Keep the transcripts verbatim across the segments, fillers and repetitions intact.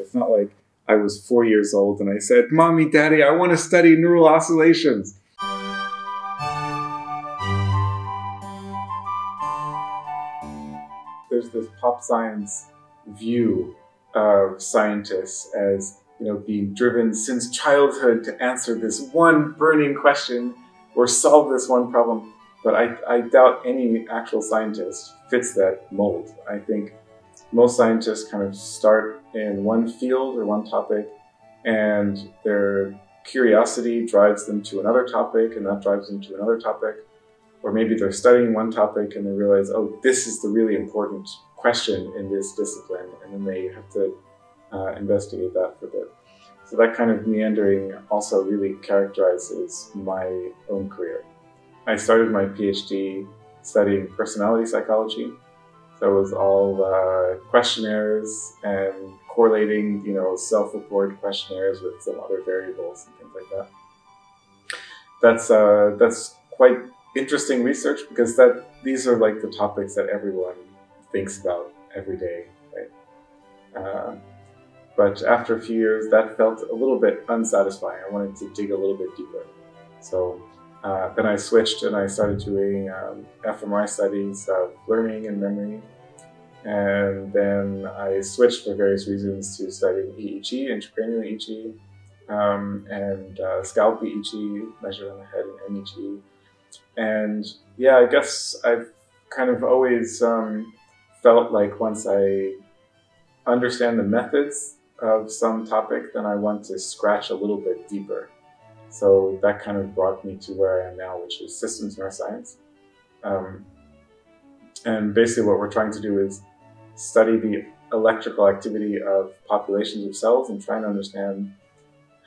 It's not like I was four years old and I said, Mommy, Daddy, I want to study neural oscillations. There's this pop science view of scientists as, you know, being driven since childhood to answer this one burning question or solve this one problem. But I, I doubt any actual scientist fits that mold. I think most scientists kind of start in one field or one topic, and their curiosity drives them to another topic, and that drives them to another topic. Or maybe they're studying one topic and they realize, oh, this is the really important question in this discipline, and then they have to uh, investigate that for a bit. So that kind of meandering also really characterizes my own career. I started my PhD studying personality psychology. So it was all uh, questionnaires and correlating, you know, self-report questionnaires with some other variables and things like that. That's uh, that's quite interesting research, because that these are like the topics that everyone thinks about every day, right? Uh, but after a few years, that felt a little bit unsatisfying. I wanted to dig a little bit deeper. So uh, then I switched and I started doing um, fMRI studies of learning and memory. And then I switched for various reasons to studying E E G, intracranial E E G, um, and uh, scalp E E G, measured on the head, and M E G. And yeah, I guess I've kind of always um, felt like once I understand the methods of some topic, then I want to scratch a little bit deeper. So that kind of brought me to where I am now, which is systems neuroscience. Um, and basically what we're trying to do is study the electrical activity of populations of cells and trying to understand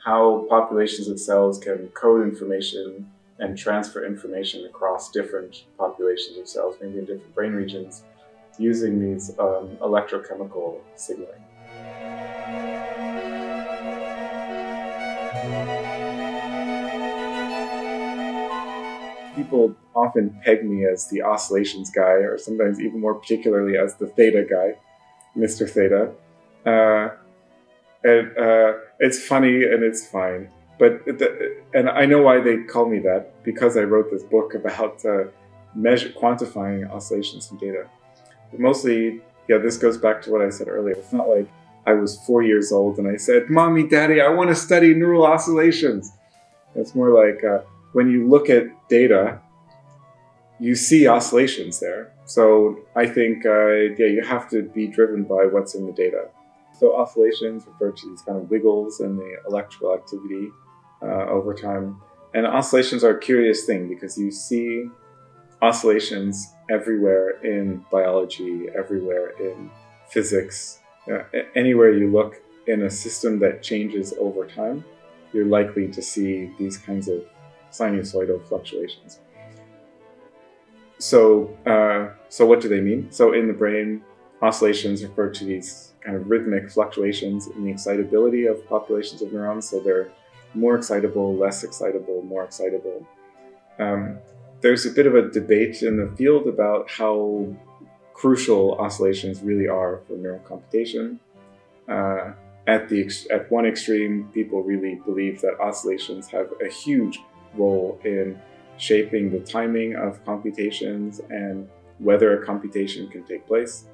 how populations of cells can code information and transfer information across different populations of cells, maybe in different brain regions, using these um, electrochemical signaling. People often peg me as the oscillations guy, or sometimes even more particularly as the theta guy, Mister Theta. Uh, and uh, it's funny and it's fine. But the, and I know why they call me that, because I wrote this book about uh, measure, quantifying oscillations in data. But mostly, yeah, this goes back to what I said earlier. It's not like I was four years old and I said, Mommy, Daddy, I want to study neural oscillations. It's more like uh, when you look at data, you see oscillations there. So I think, uh, yeah, you have to be driven by what's in the data. So oscillations refer to these kind of wiggles in the electrical activity uh, over time. And oscillations are a curious thing, because you see oscillations everywhere in biology, everywhere in physics. Uh, anywhere you look in a system that changes over time, you're likely to see these kinds of sinusoidal fluctuations. So, uh, so what do they mean? So in the brain, oscillations refer to these kind of rhythmic fluctuations in the excitability of populations of neurons. So they're more excitable, less excitable, more excitable. Um, there's a bit of a debate in the field about how crucial oscillations really are for neural computation. Uh, at, the ex at one extreme, people really believe that oscillations have a huge role in shaping the timing of computations and whether a computation can take place.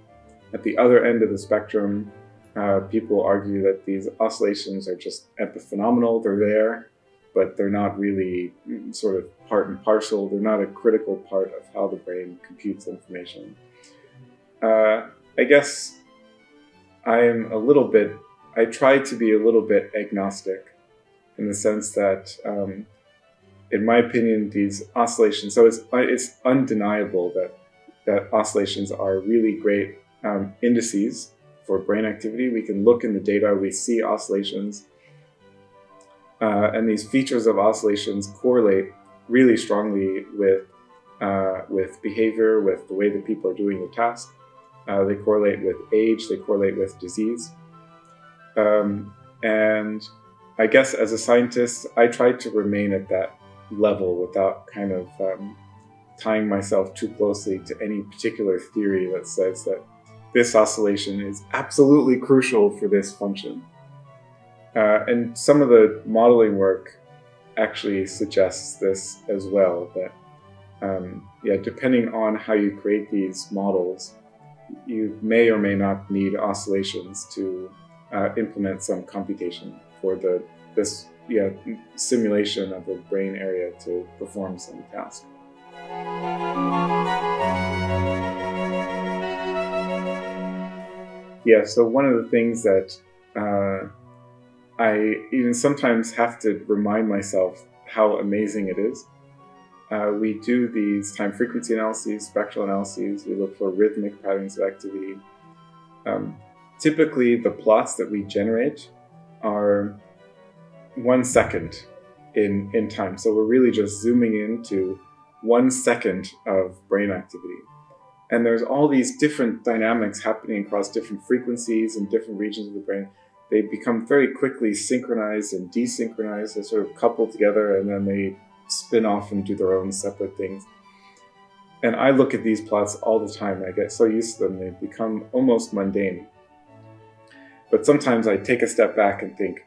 At the other end of the spectrum, uh, people argue that these oscillations are just epiphenomenal. They're there, but they're not really sort of part and parcel. They're not a critical part of how the brain computes information. Uh, I guess I am a little bit, I try to be a little bit agnostic, in the sense that, um, in my opinion, these oscillations, so it's, it's undeniable that, that oscillations are really great Um, indices for brain activity. We can look in the data, we see oscillations, uh, and these features of oscillations correlate really strongly with, uh, with behavior, with the way that people are doing the task. Uh, they correlate with age, they correlate with disease. Um, and I guess as a scientist, I try to remain at that level without kind of um, tying myself too closely to any particular theory that says that this oscillation is absolutely crucial for this function. Uh, and some of the modeling work actually suggests this as well, that um, yeah, depending on how you create these models, you may or may not need oscillations to uh, implement some computation for the this yeah, simulation of the brain area to perform some task. Yeah, so one of the things that uh, I even sometimes have to remind myself how amazing it is. Uh, we do these time frequency analyses, spectral analyses, we look for rhythmic patterns of activity. Um, typically the plots that we generate are one second in, in time. So we're really just zooming into one second of brain activity. And there's all these different dynamics happening across different frequencies and different regions of the brain. They become very quickly synchronized and desynchronized. They sort of couple together and then they spin off and do their own separate things. And I look at these plots all the time. I get so used to them, they become almost mundane. But sometimes I take a step back and think,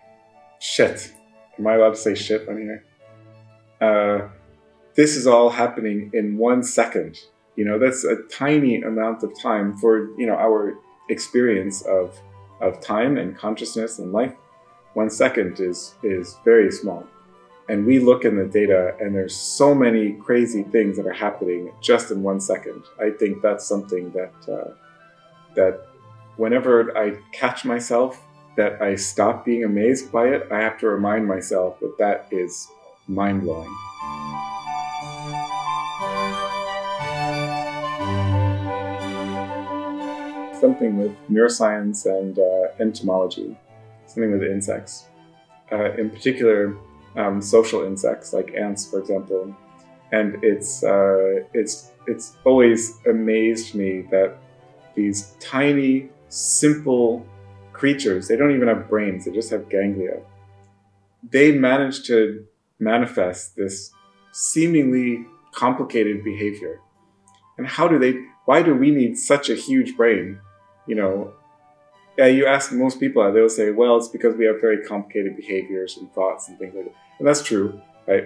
shit, am I allowed to say shit on here? Uh, this is all happening in one second. You know, that's a tiny amount of time for, you know, our experience of, of time and consciousness and life. One second is, is very small. And we look in the data and there's so many crazy things that are happening just in one second. I think that's something that, uh, that whenever I catch myself that I stop being amazed by it, I have to remind myself that that is mind-blowing. Something with neuroscience and uh, entomology, something with insects. Uh, in particular, um, social insects like ants, for example. And it's, uh, it's, it's always amazed me that these tiny, simple creatures, they don't even have brains, they just have ganglia. They manage to manifest this seemingly complicated behavior. And how do they, why do we need such a huge brain? You know, yeah, you ask most people, they'll say, well, it's because we have very complicated behaviors and thoughts and things like that. And that's true, right?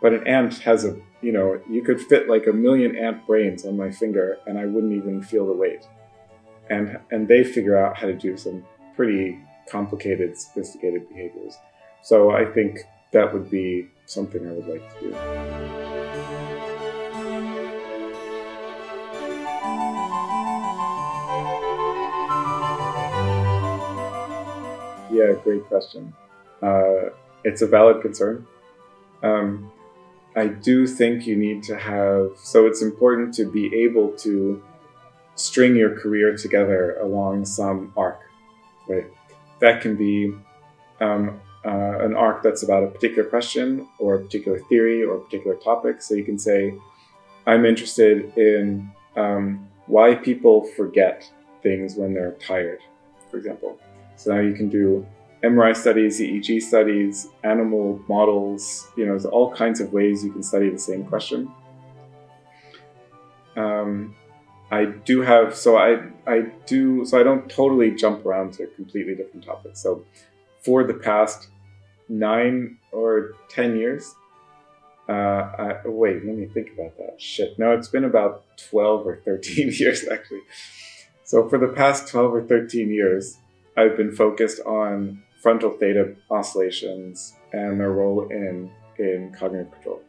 But an ant has a, you know, you could fit like a million ant brains on my finger and I wouldn't even feel the weight. And, and they figure out how to do some pretty complicated, sophisticated behaviors. So I think that would be something I would like to do. Yeah, great question. Uh, it's a valid concern. Um, I do think you need to have, so it's important to be able to string your career together along some arc, right? That can be um, uh, an arc that's about a particular question or a particular theory or a particular topic. So you can say, I'm interested in um, why people forget things when they're tired, for example. So now you can do M R I studies, E E G studies, animal models, you know, there's all kinds of ways you can study the same question. Um, I do have, so I, I do, so I don't totally jump around to completely different topics. So for the past nine or ten years, uh, I, wait, let me think about that. Shit, no, it's been about twelve or thirteen years actually. So for the past twelve or thirteen years, I've been focused on frontal theta oscillations and their role in, in cognitive control.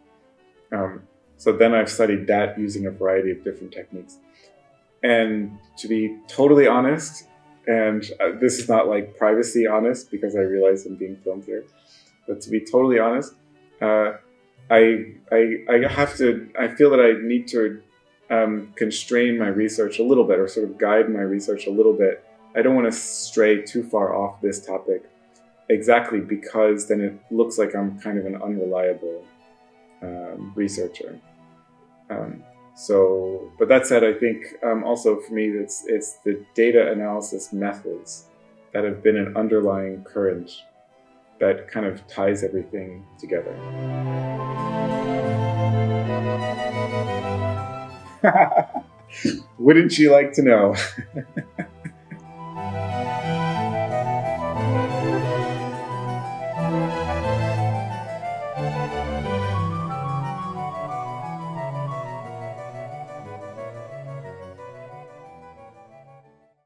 Um, so then I've studied that using a variety of different techniques. And to be totally honest, and this is not like privacy honest because I realize I'm being filmed here, but to be totally honest, uh, I, I, I have to, I feel that I need to um, constrain my research a little bit or sort of guide my research a little bit. I don't want to stray too far off this topic exactly because then it looks like I'm kind of an unreliable um, researcher. Um, so, but that said, I think um, also for me, it's, it's the data analysis methods that have been an underlying current that kind of ties everything together. Wouldn't you like to know?